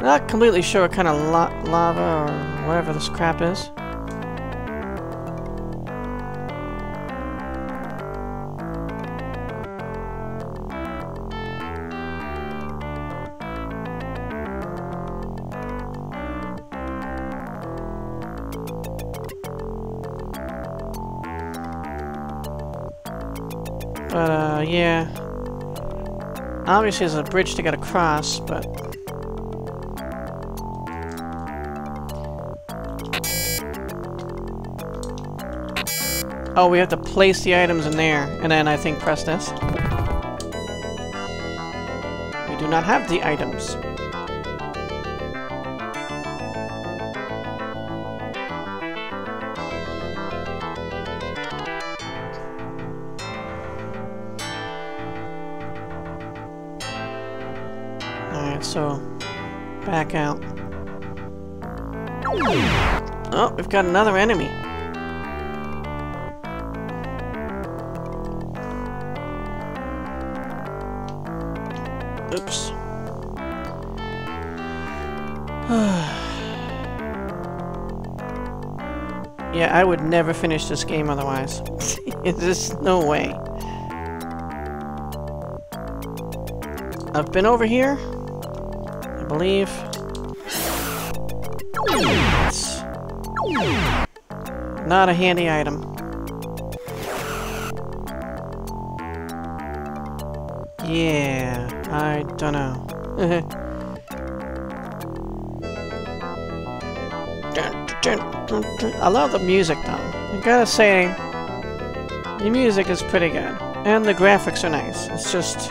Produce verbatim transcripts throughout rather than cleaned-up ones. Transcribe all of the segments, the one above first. Not completely sure what kind of la lava or whatever this crap is. But, uh, yeah. Obviously there's a bridge to get across, but... Oh, we have to place the items in there, and then I think press this. We do not have the items. So, back out. Oh, we've got another enemy. Oops. Yeah, I would never finish this game otherwise. There's no way. I've been over here. I believe. It's not a handy item. Yeah, I don't know. I love the music though. I gotta say, the music is pretty good. And the graphics are nice. It's just,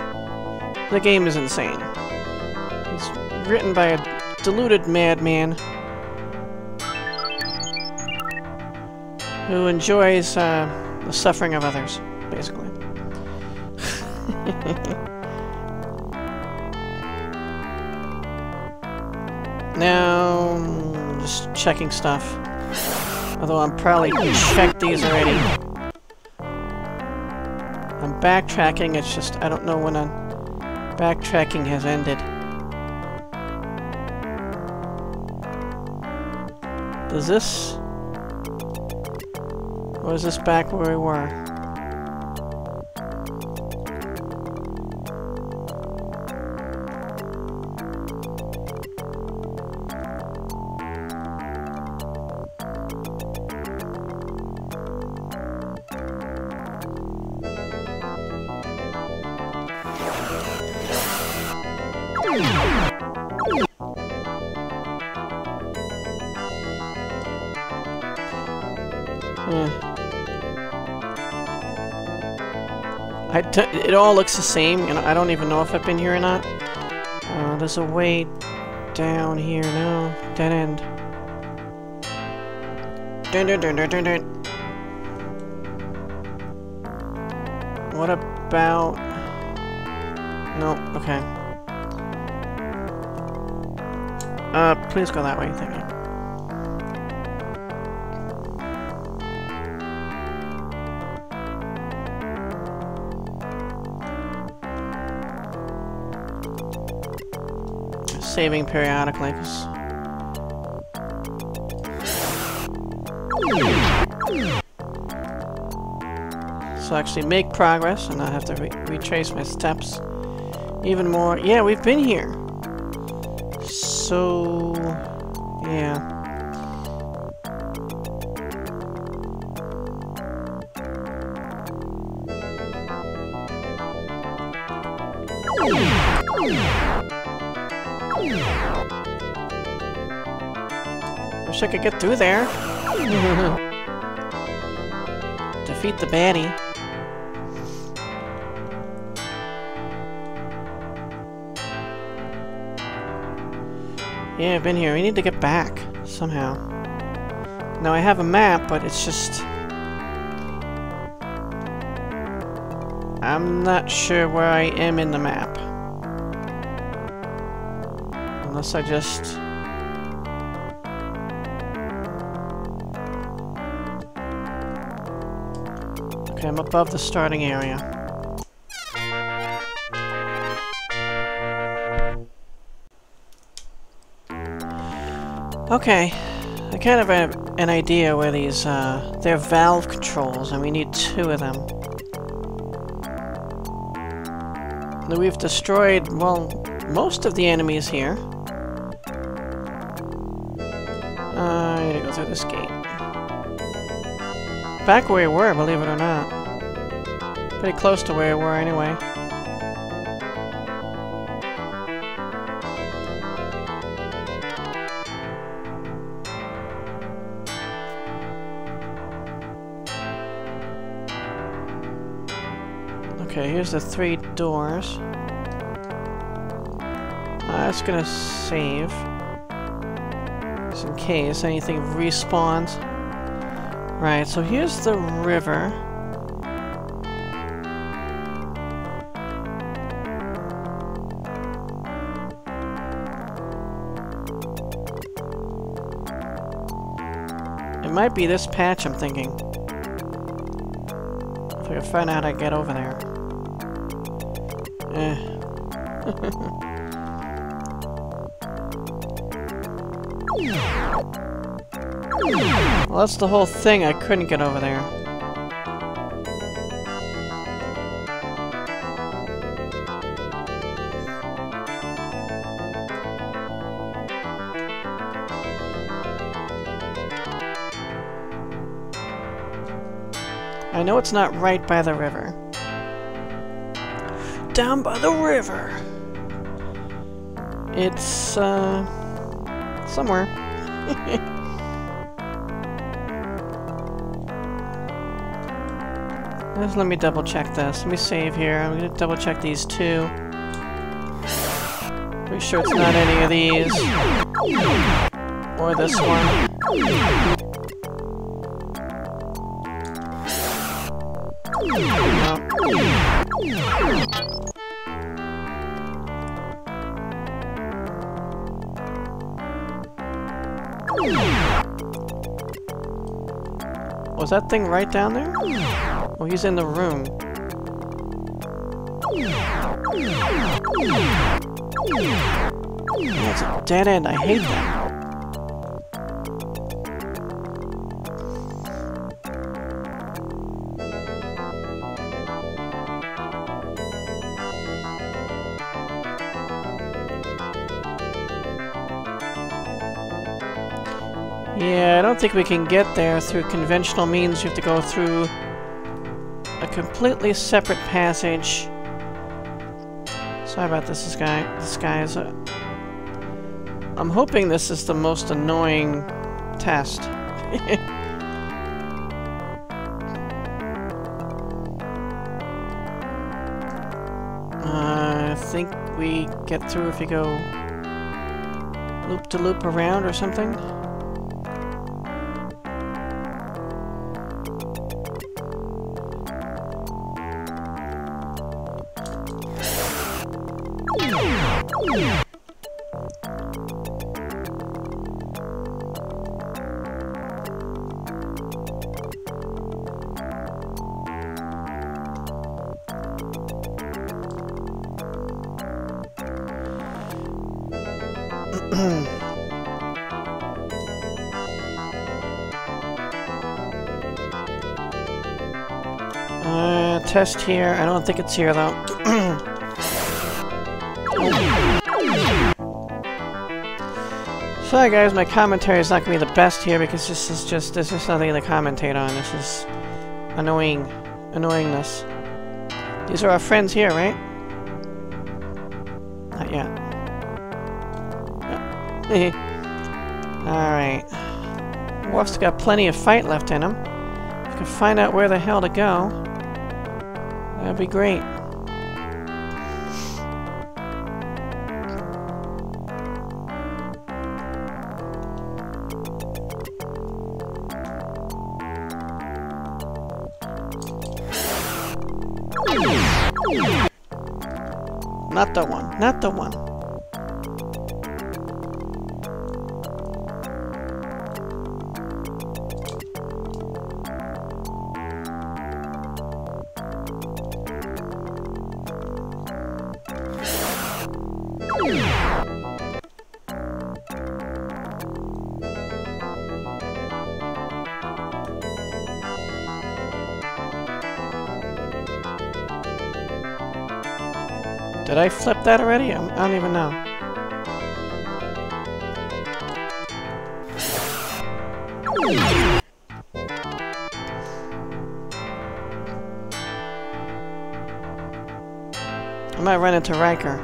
the game is insane. Written by a deluded madman who enjoys uh, the suffering of others, basically. Now, just checking stuff. Although I'm probably checked these already. I'm backtracking, it's just I don't know when I'm backtracking has ended. Is this? Or is this back where we were? I t it all looks the same, and I don't even know if I've been here or not. Uh, there's a way down here now. Dead end. Dun, dun, dun, dun, dun, dun. What about... No, okay. Uh, please go that way, thank you. Saving periodically, because so actually make progress and not have to re retrace my steps even more. Yeah, we've been here. So yeah. Wish I could get through there. Defeat the baddie. Yeah, I've been here. We need to get back somehow. Now I have a map, but it's just... I'm not sure where I am in the map. Unless I just... Okay, I'm above the starting area. Okay, I kind of have an idea where these, uh, they're valve controls, and we need two of them. Now we've destroyed, well, most of the enemies here. Uh, I gotta go through this gate. Back where we were, believe it or not. Pretty close to where we were, anyway. Okay, here's the three doors. That's gonna save. Just in case anything respawns. Right, so here's the river. It might be this patch I'm thinking. If I can find out how to get over there. Eh. Well, that's the whole thing. I couldn't get over there. I know it's not right by the river. Down by the river. It's, uh, somewhere. Just let me double check this. Let me save here. I'm gonna double check these two. Make sure it's not any of these. Or this one. Nope. Was that thing right down there? Oh, he's in the room. Oh, it's a dead end. I hate that. Yeah, I don't think we can get there through conventional means. You have to go through a completely separate passage. Sorry about this, this guy. This guy is a... I'm hoping this is the most annoying test. uh, I think we get through if you go loop to loop around or something. uh, test here. I don't think it's here though. Sorry guys, my commentary is not gonna be the best here because this is just there's just nothing to commentate on. This is annoying, annoyingness. These are our friends here, right? Not yet. Alright. Worf's got plenty of fight left in him. If we can find out where the hell to go, that'd be great. Not the one. Not the one. Did I flip that already? I don't even know. I might run into Riker.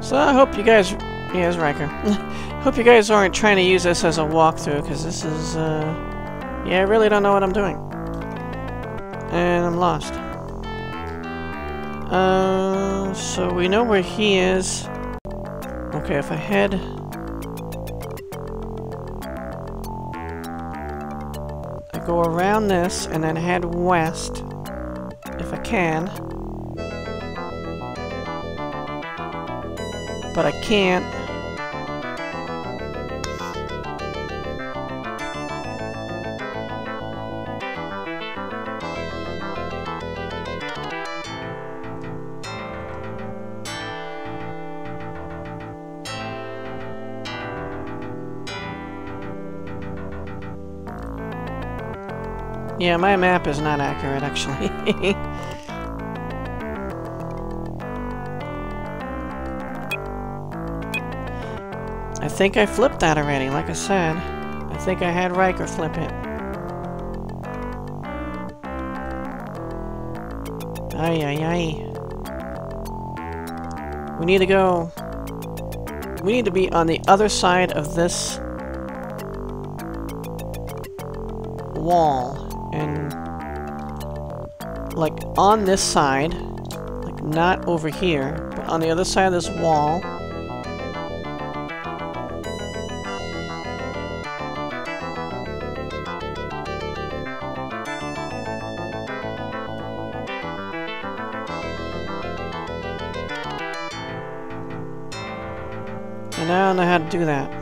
So I hope you guys... Yeah, it's Riker. Hope you guys aren't trying to use this as a walkthrough, because this is... Uh... Yeah, I really don't know what I'm doing. And I'm lost. Uh, so we know where he is. Okay, if I head... I go around this and then head west. If I can. But I can't. Yeah, my map is not accurate, actually. I think I flipped that already, like I said. I think I had Riker flip it. Ay, ay, ay. We need to go... We need to be on the other side of this... wall. And, like, on this side, like, not over here, but on the other side of this wall. And I don't know how to do that.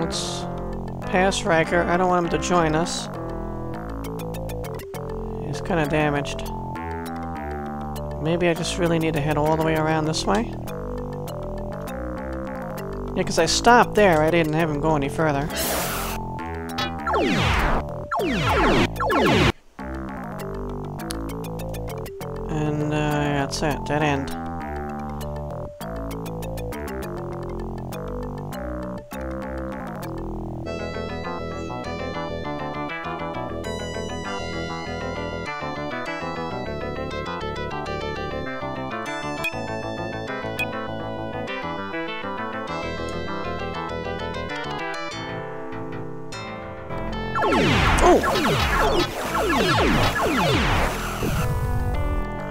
Let's pass Riker. I don't want him to join us. He's kind of damaged. Maybe I just really need to head all the way around this way? Yeah, because I stopped there. I didn't have him go any further. And, uh, that's it. Dead end.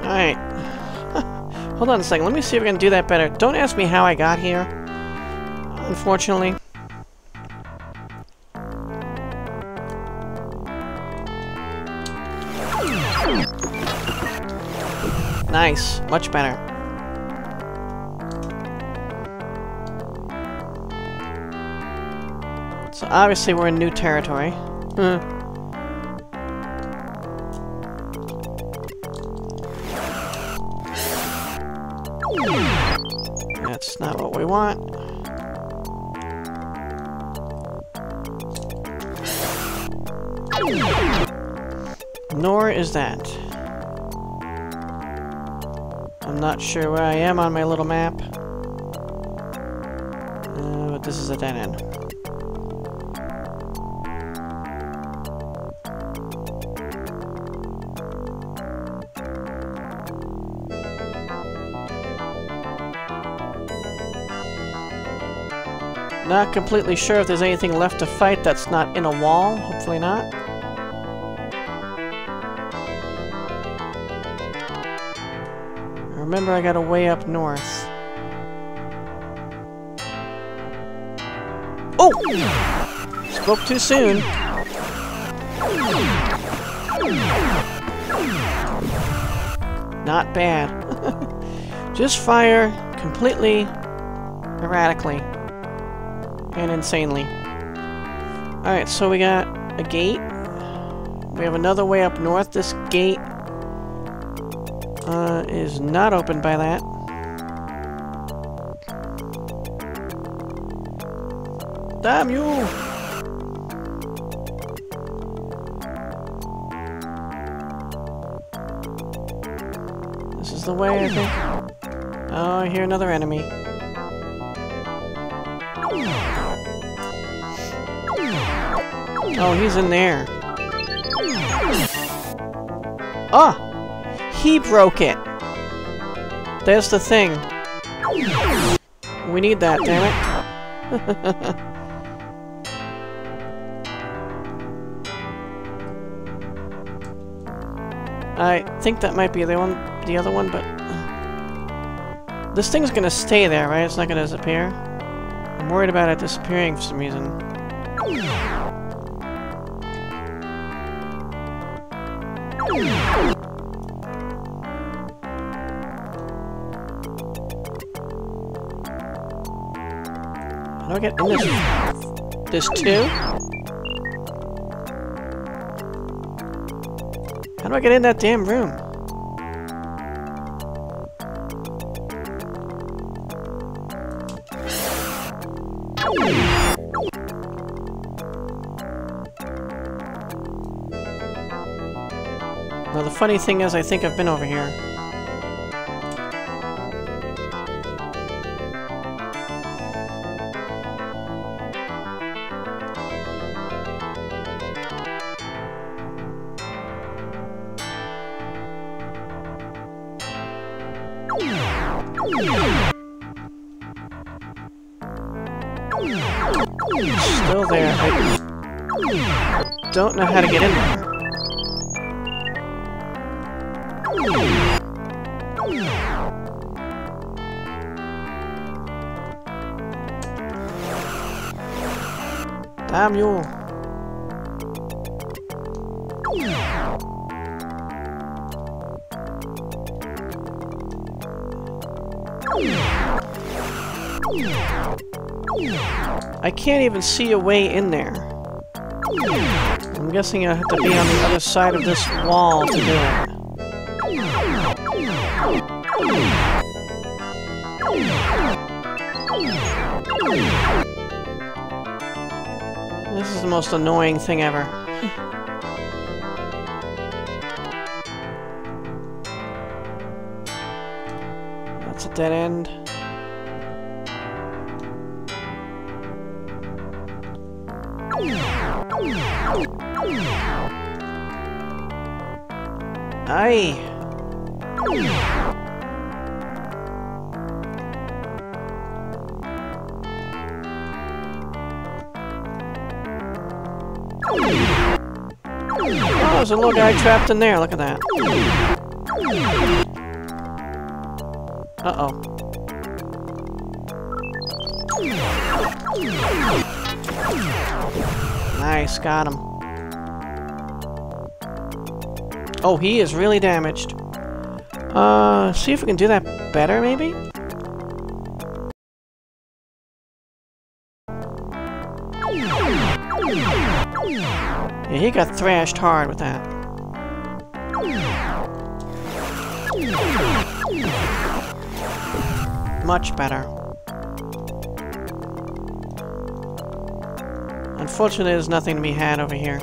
Alright. Hold on a second. Let me see if I can do that better. Don't ask me how I got here, unfortunately. Nice. Much better. So obviously we're in new territory. Hmm. That's not what we want. Nor is that. I'm not sure where I am on my little map. Uh, but this is a dead end. Not completely sure if there's anything left to fight that's not in a wall. Hopefully not. Remember, I got a way up north. Oh! Spoke too soon. Not bad. Just fire completely erratically. And insanely. Alright, so we got a gate. We have another way up north. This gate uh, is not opened by that. Damn you! This is the way, I think. Oh, I hear another enemy. Oh, he's in there. Ah! Oh, he broke it! There's the thing. We need that, damn it. I think that might be the one, the other one, but... This thing's gonna stay there, right? It's not gonna disappear. I'm worried about it disappearing for some reason. How do I get in this? This too? How do I get in that damn room? Now the funny thing is, I think I've been over here. Still there. I don't know how to get in there. Damn you! I can't even see a way in there. I'm guessing I have to be on the other side of this wall to do it. This is the most annoying thing ever. That's a dead end. Aye! There's a little guy trapped in there, look at that. Uh-oh. Nice, got him. Oh, he is really damaged. Uh, see if we can do that better, maybe? Yeah, he got thrashed hard with that. Much better. Unfortunately, there's nothing to be had over here.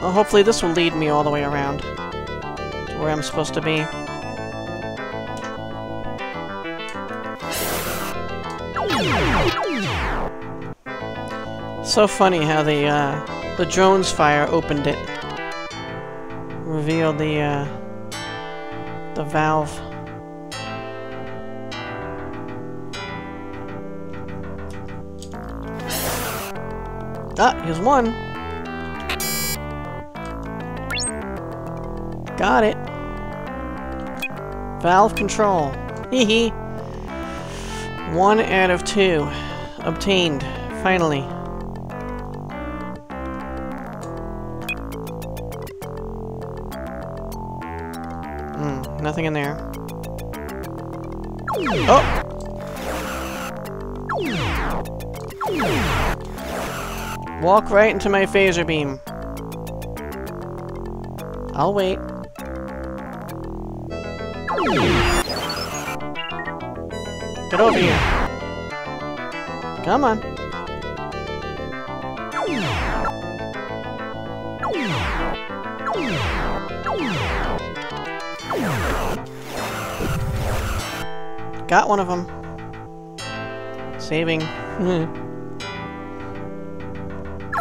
Well, hopefully this will lead me all the way around to where I'm supposed to be. So funny how the, uh, the drone's fire opened it. Revealed the, uh, the valve. Ah, here's one! Got it. Valve control. Hee hee. One out of two. Obtained. Finally. nothing in there. Oh! Walk right into my phaser beam. I'll wait. Get over here. Come on. Got one of them. Saving.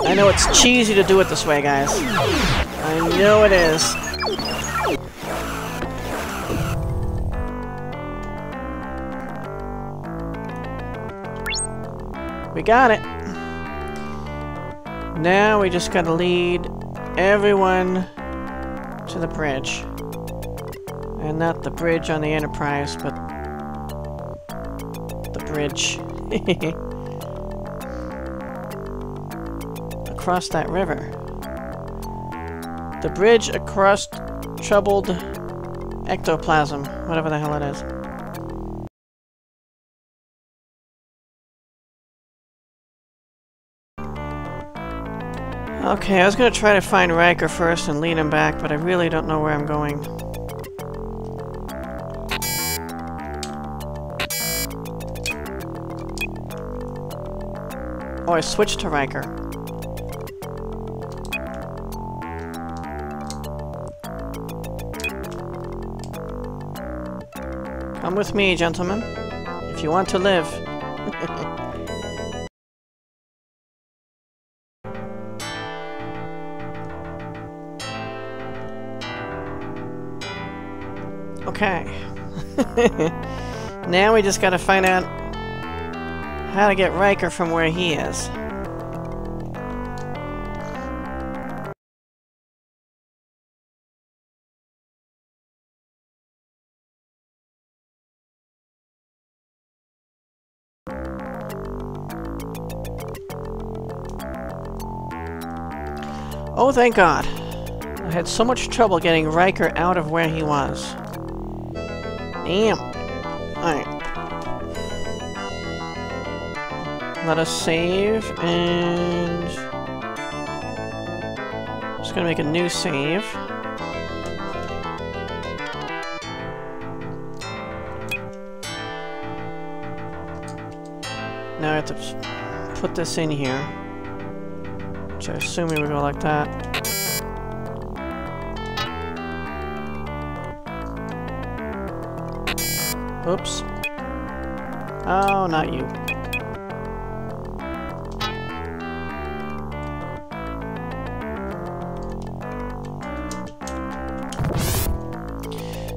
I know it's cheesy to do it this way, guys. I know it is. We got it. Now we just gotta lead everyone to the bridge. And not the bridge on the Enterprise, but the bridge. Across that river. The bridge across troubled ectoplasm, whatever the hell it is. Okay, I was gonna try to find Riker first and lead him back, but I really don't know where I'm going. Oh, I switched to Riker. Come with me, gentlemen, if you want to live. Okay. Now we just gotta find out how to get Riker from where he is. Oh, thank God. I had so much trouble getting Riker out of where he was. Damn. Alright. Let us save, and... I'm just gonna make a new save. Now I have to put this in here. Which I assume we would go like that. Oops. Oh, not you.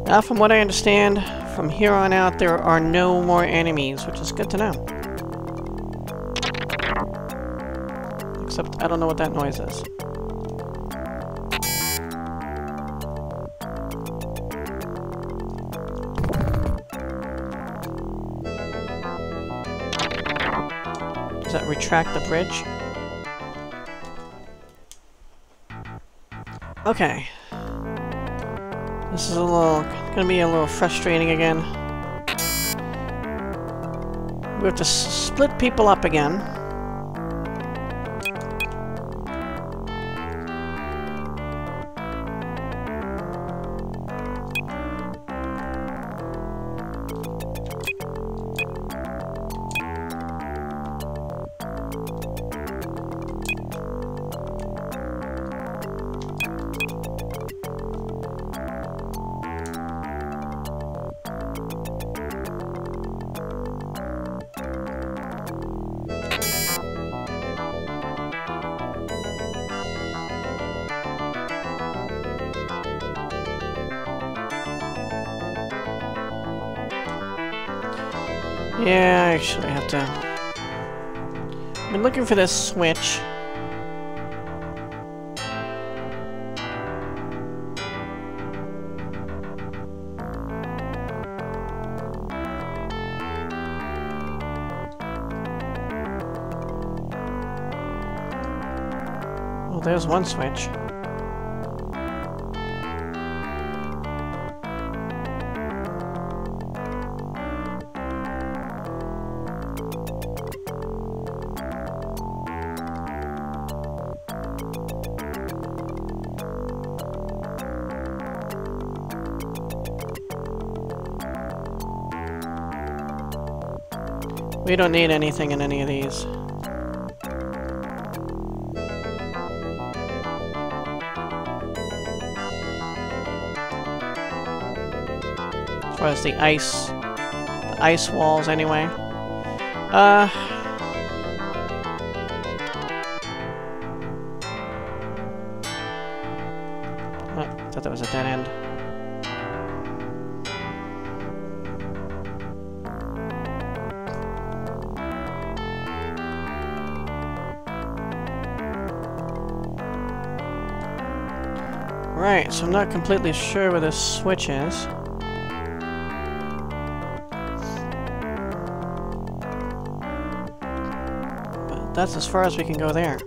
Now, from what I understand, from here on out, there are no more enemies, which is good to know. Except, I don't know what that noise is. Does that retract the bridge? Okay. This is a little... gonna be a little frustrating again. We have to s- split people up again. Yeah, I actually have to... I've been looking for this switch. Well, there's one switch. We don't need anything in any of these. As far as the ice, the ice walls, anyway. Uh. Oh, I thought that was a dead end. Right, so I'm not completely sure where this switch is. But that's as far as we can go there.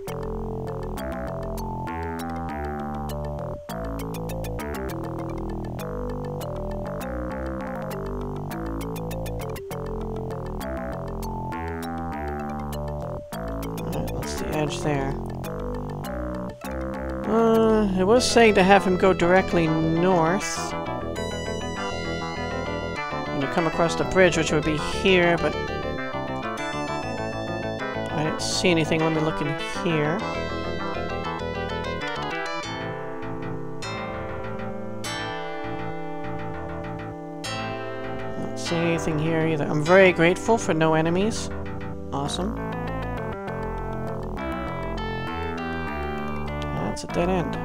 Alright, that's the edge there. Uh, it was saying to have him go directly north. And to come across the bridge, which would be here, but I didn't see anything. Let me look in here. I don't see anything here either. I'm very grateful for no enemies. Awesome. It's a dead end.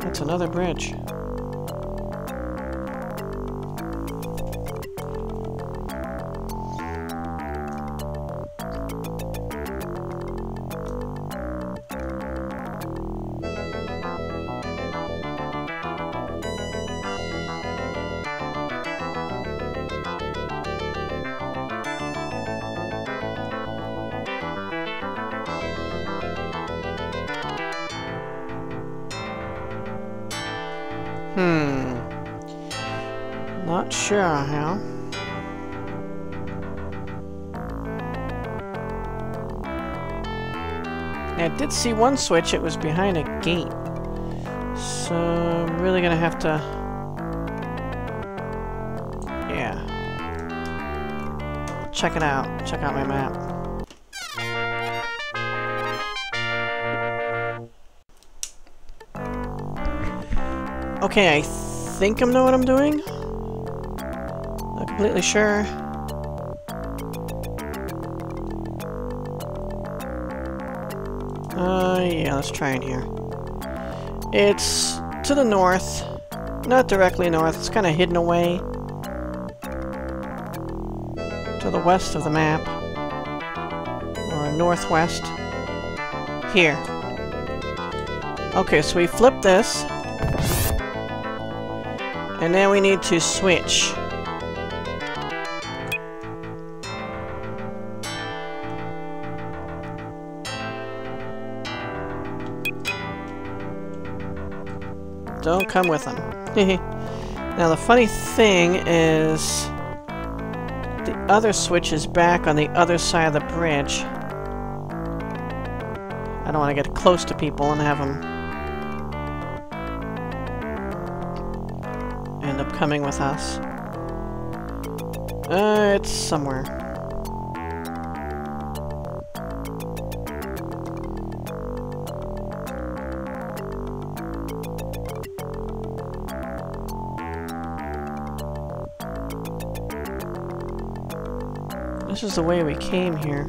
That's another bridge. Hmm. Not sure how. Now, I did see one switch. It was behind a gate. So I'm really gonna have to. Yeah. Check it out. Check out my map. Okay, I think I know what I'm doing. Not completely sure. Uh, yeah, let's try in here. It's to the north. Not directly north, it's kind of hidden away. To the west of the map. Or northwest. Here. Okay, so we flip this. And now we need to switch. Don't come with them. Now the funny thing is, the other switch is back on the other side of the bridge. I don't want to get close to people and have them up coming with us. Uh, it's somewhere. This is the way we came here.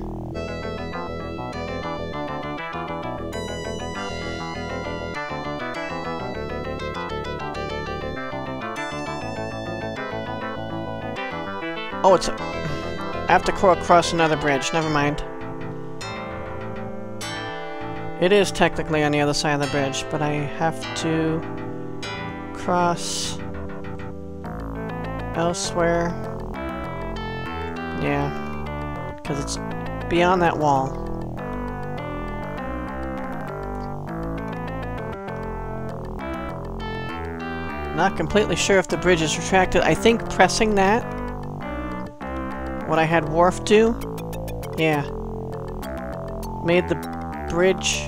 Oh, it's... A I have to crawl across another bridge. Never mind. It is technically on the other side of the bridge, but I have to cross elsewhere. Yeah. Because it's beyond that wall. Not completely sure if the bridge is retracted. I think pressing that... what I had Worf do? Yeah. Made the bridge...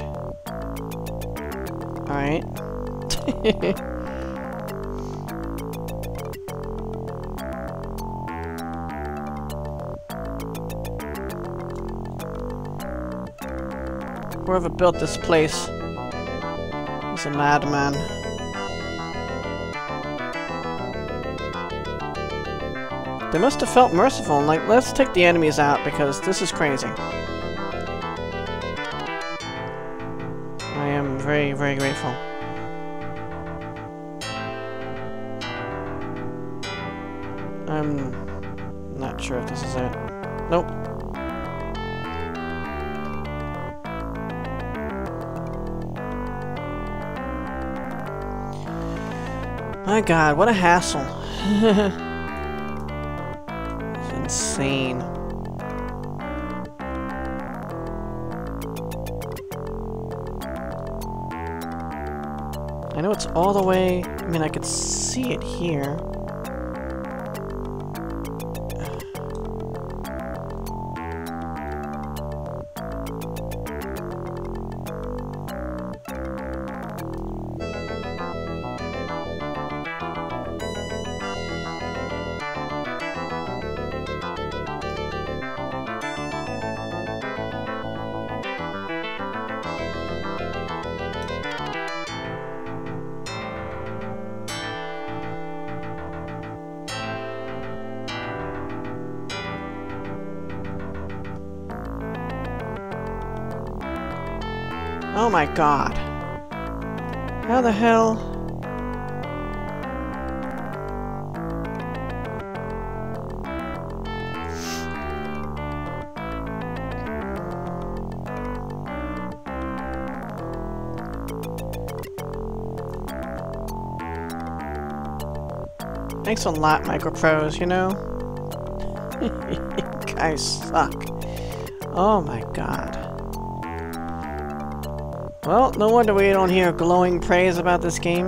Alright. Whoever built this place was a madman. They must have felt merciful and like, let's take the enemies out because this is crazy. I am very, very grateful. I'm not sure if this is it. Nope. My God, what a hassle. Insane. I know it's all the way... I mean, I could see it here. Oh my God. How the hell? Thanks a lot, Microprose, you know? You guys suck. Oh my God. Well, no wonder we don't hear glowing praise about this game.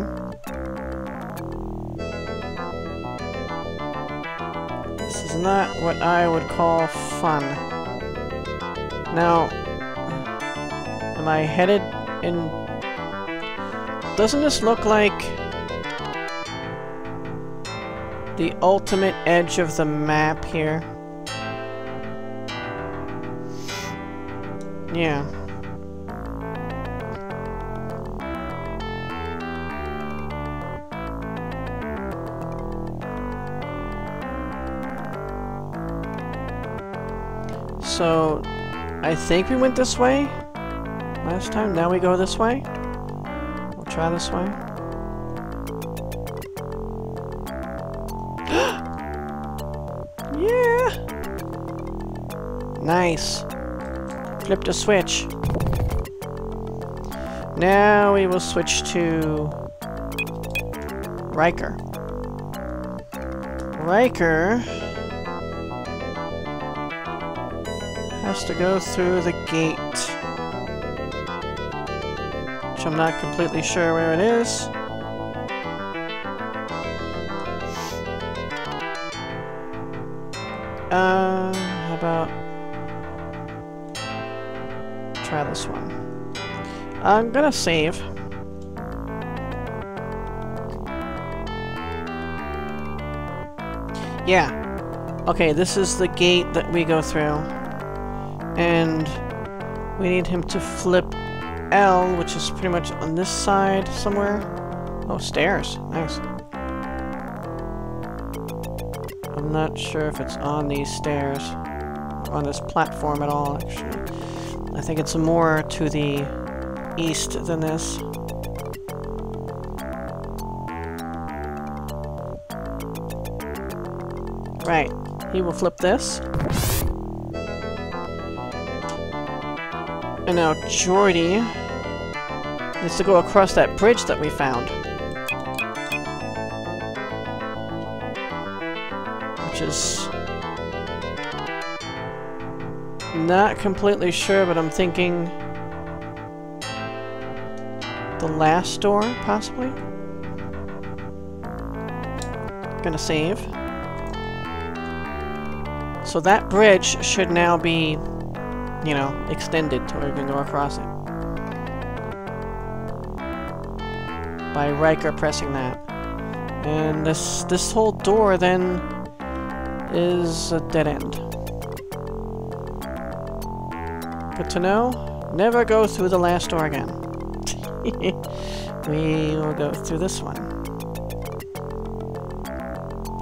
This is not what I would call fun. Now, am I headed in... Doesn't this look like... the ultimate edge of the map here? Yeah. So, I think we went this way last time. Now we go this way. We'll try this way. Yeah! Nice. Flip the switch. Now we will switch to... Riker. Riker... has to go through the gate, which I'm not completely sure where it is. Uh, how about try this one? I'm gonna save. Yeah. Okay, this is the gate that we go through. And we need him to flip L, which is pretty much on this side somewhere. Oh, stairs. Nice. I'm not sure if it's on these stairs, or on this platform at all, actually. I think it's more to the east than this. Right. He will flip this. And now Jordy needs to go across that bridge that we found. Which is... not completely sure, but I'm thinking... the last door, possibly? Gonna save. So that bridge should now be, you know, extended to where we can go across it. By Riker pressing that. And this this whole door then is a dead end. Good to know. Never go through the last door again. We will go through this one.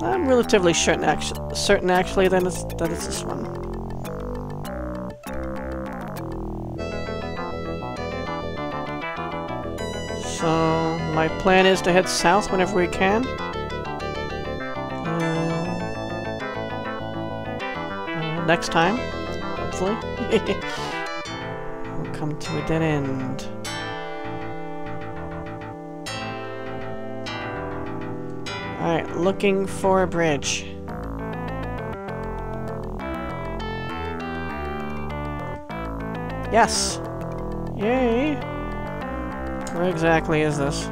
I'm relatively certain, actu certain actually, that it's, that it's this one. So, my plan is to head south whenever we can. Uh, uh, next time, hopefully. We'll come to a dead end. Alright, looking for a bridge. Yes! Yay! Where exactly is this?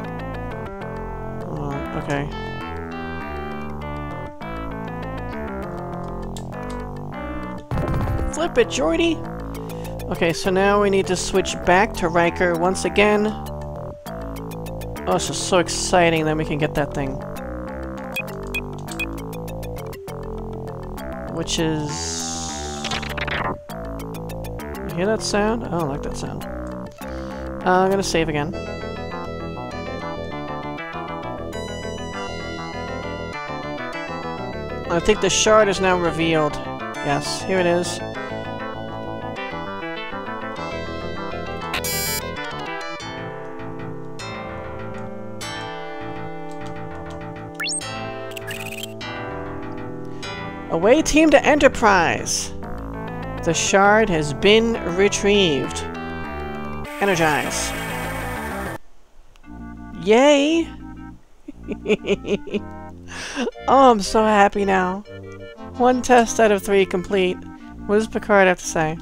Uh, okay. Flip it, Jordy! Okay, so now we need to switch back to Riker once again. Oh, this is so exciting that we can get that thing. Which is... You hear that sound? I don't like that sound. Uh, I'm gonna save again. I think the shard is now revealed. Yes, here it is. Away team to Enterprise! The shard has been retrieved. Energize. Yay! Oh, I'm so happy now. One test out of three complete. What does Picard have to say?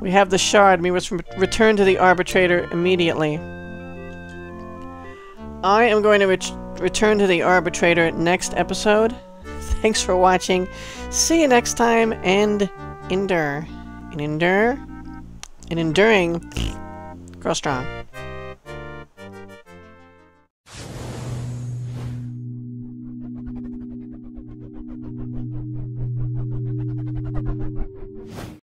We have the shard. We must return to the Arbitrator immediately. I am going to ret return to the Arbitrator next episode. Thanks for watching. See you next time, and endure. And endure. And enduring. Grow strong.